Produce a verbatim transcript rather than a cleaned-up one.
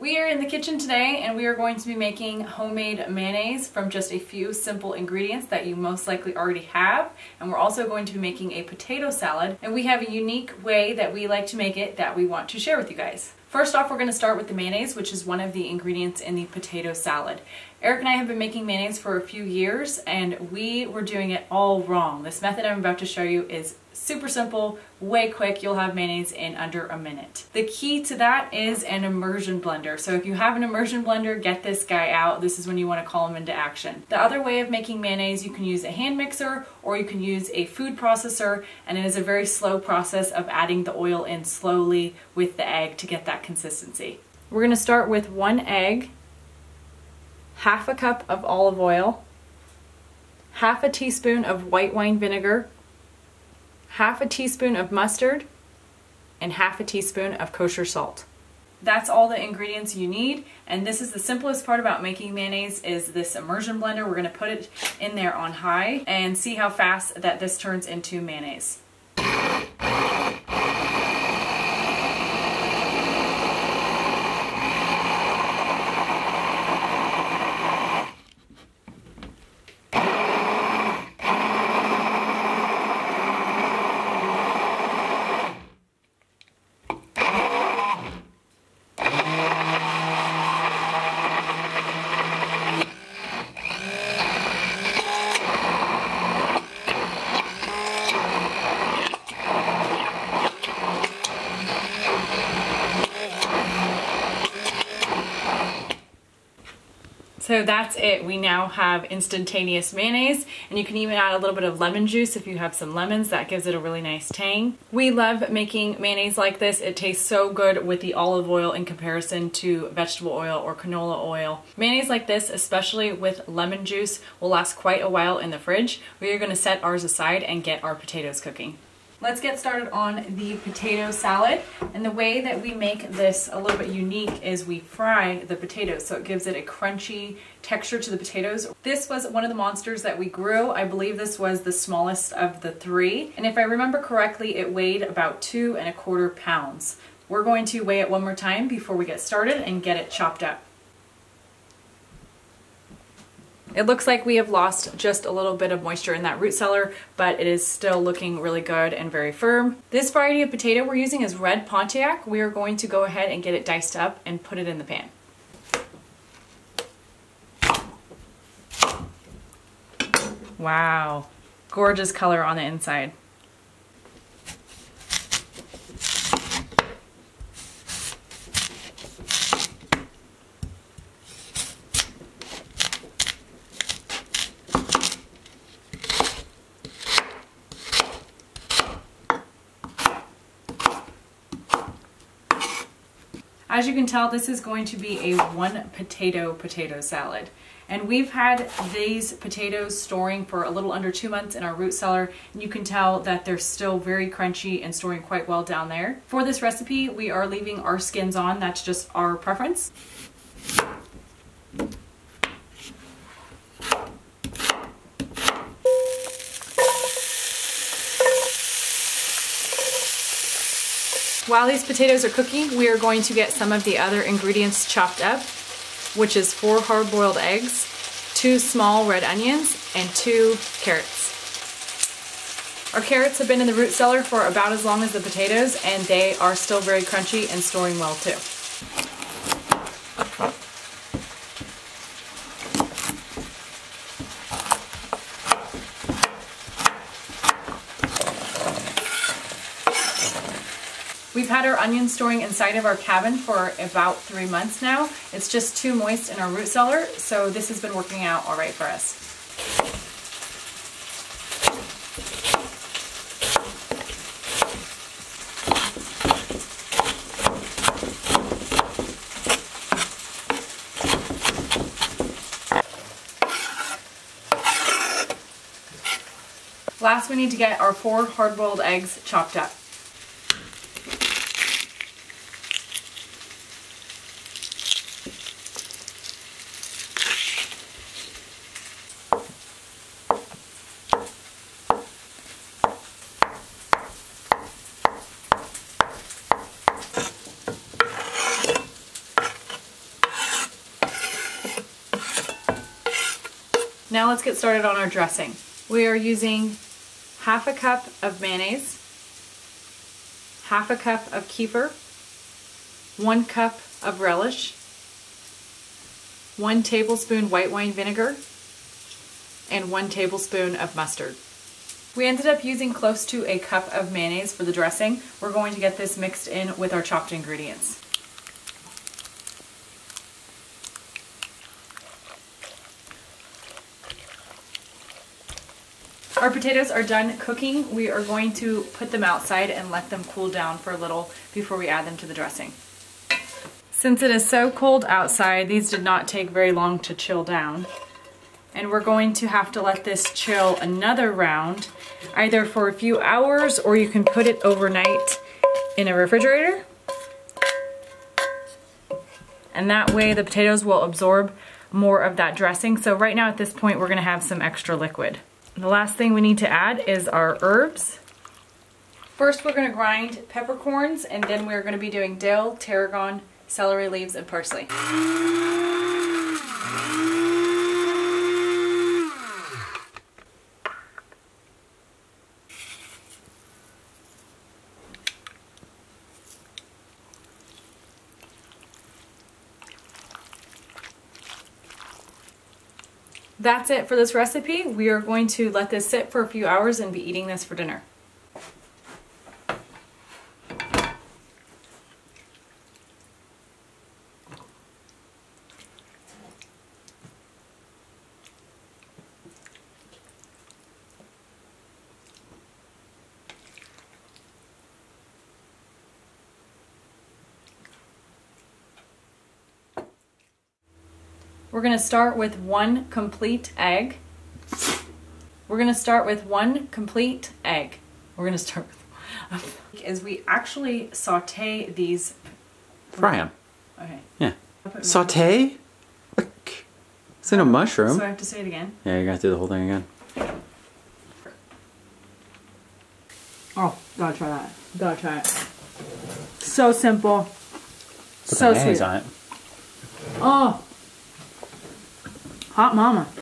We are in the kitchen today and we are going to be making homemade mayonnaise from just a few simple ingredients that you most likely already have. And we're also going to be making a potato salad, and we have a unique way that we like to make it that we want to share with you guys. First off, we're going to start with the mayonnaise, which is one of the ingredients in the potato salad. Eric and I have been making mayonnaise for a few years and we were doing it all wrong. This method I'm about to show you is super simple, way quick. You'll have mayonnaise in under a minute. The key to that is an immersion blender. So if you have an immersion blender, get this guy out. This is when you want to call him into action. The other way of making mayonnaise, you can use a hand mixer or you can use a food processor, and it is a very slow process of adding the oil in slowly with the egg to get that consistency. We're going to start with one egg, half a cup of olive oil, half a teaspoon of white wine vinegar, half a teaspoon of mustard, and half a teaspoon of kosher salt. That's all the ingredients you need, and this is the simplest part about making mayonnaise is this immersion blender. We're going to put it in there on high and see how fast that this turns into mayonnaise. So that's it. We now have instantaneous mayonnaise, and you can even add a little bit of lemon juice if you have some lemons. That gives it a really nice tang. We love making mayonnaise like this. It tastes so good with the olive oil in comparison to vegetable oil or canola oil. Mayonnaise like this, especially with lemon juice, will last quite a while in the fridge. We are going to set ours aside and get our potatoes cooking. Let's get started on the potato salad, and the way that we make this a little bit unique is we fry the potatoes, so it gives it a crunchy texture to the potatoes. This was one of the monsters that we grew. I believe this was the smallest of the three, and if I remember correctly, it weighed about two and a quarter pounds. We're going to weigh it one more time before we get started and get it chopped up. It looks like we have lost just a little bit of moisture in that root cellar, but it is still looking really good and very firm. This variety of potato we're using is Red Pontiac. We are going to go ahead and get it diced up and put it in the pan. Wow, gorgeous color on the inside. As you can tell, this is going to be a one potato potato salad. And we've had these potatoes storing for a little under two months in our root cellar, and you can tell that they're still very crunchy and storing quite well down there. For this recipe, we are leaving our skins on. That's just our preference. While these potatoes are cooking, we are going to get some of the other ingredients chopped up, which is four hard-boiled eggs, two small red onions, and two carrots. Our carrots have been in the root cellar for about as long as the potatoes, and they are still very crunchy and storing well too. We've had our onions storing inside of our cabin for about three months now. It's just too moist in our root cellar, so this has been working out all right for us. Last, we need to get our four hard-boiled eggs chopped up. Now let's get started on our dressing. We are using half a cup of mayonnaise, half a cup of kefir, one cup of relish, one tablespoon white wine vinegar, and one tablespoon of mustard. We ended up using close to a cup of mayonnaise for the dressing. We're going to get this mixed in with our chopped ingredients. Our potatoes are done cooking. We are going to put them outside and let them cool down for a little before we add them to the dressing. Since it is so cold outside, these did not take very long to chill down. And we're going to have to let this chill another round, either for a few hours or you can put it overnight in a refrigerator. And that way the potatoes will absorb more of that dressing. So right now at this point, we're gonna have some extra liquid. The last thing we need to add is our herbs. First, we're gonna grind peppercorns, and then we're gonna be doing dill, tarragon, celery leaves, and parsley. That's it for this recipe. We are going to let this sit for a few hours and be eating this for dinner. We're going to start with one complete egg. We're going to start with one complete egg. We're going to start with as we actually saute these. Fry them. Okay. Yeah. Saute? Look. It's in a mushroom. So I have to say it again? Yeah, you're going to do the whole thing again. Oh, gotta try that. Gotta try it. So simple. Put so sweet. On it. Oh. Hot mama.